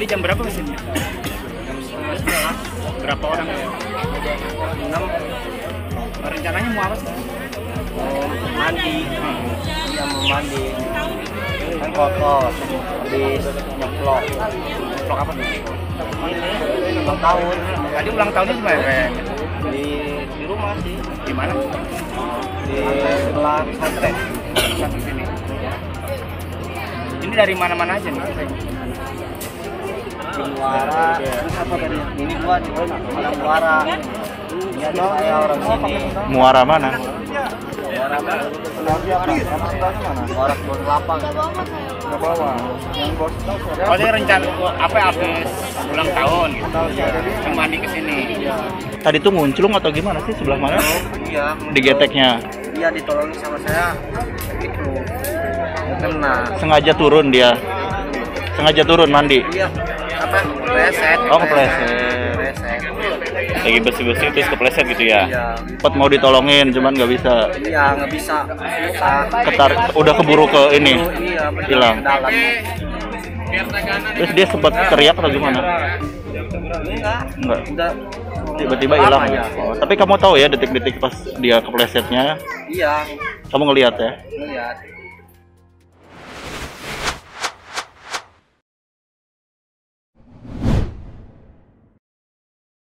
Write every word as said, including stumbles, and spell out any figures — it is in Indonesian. Tadi jam berapa mesinnya? Berapa orang? enam. Rencananya mau apa sih? Mau mandi. Iya, mau mandi. Kan kotor. Habis nyeplok. Nyeplok apa nih? Ulang tahun. Tadi ulang tahunnya di mana? Di di rumah sih. Di mana? Di sebelah pesantren. Pesantren sini. Ini dari mana-mana aja nih? Muara, apa tadi? Ini gua di mana? Muara. Iya, saya orang sini. Muara mana? Muara mana? Muara Kebon Kelapa. Ke bawah. Yang bos tahu. Ada rencana apa habis ulang tahun gitu. Yang mandi ke sini. Tadi tuh ngunclung atau gimana sih sebelah mana? Iya, di geteknya. Iya, ditolongin sama saya. Gitu. Kena. Sengaja turun dia. Sengaja turun mandi. Iya. Apa? Kepleset. Oh, kepleset. Kepleset. Lagi bersih-bersih terus kepleset gitu ya. Iya. Pet mau ditolongin cuman nggak bisa. Iya, nggak bisa. Ketar udah keburu ke ini. Hilang. Terus dia sempat teriak atau gimana? Enggak. Enggak. Tiba-tiba hilang. Oh, tapi kamu tahu ya detik-detik pas dia keplesetnya? Iya. Kamu ngelihat ya? Ngelihat.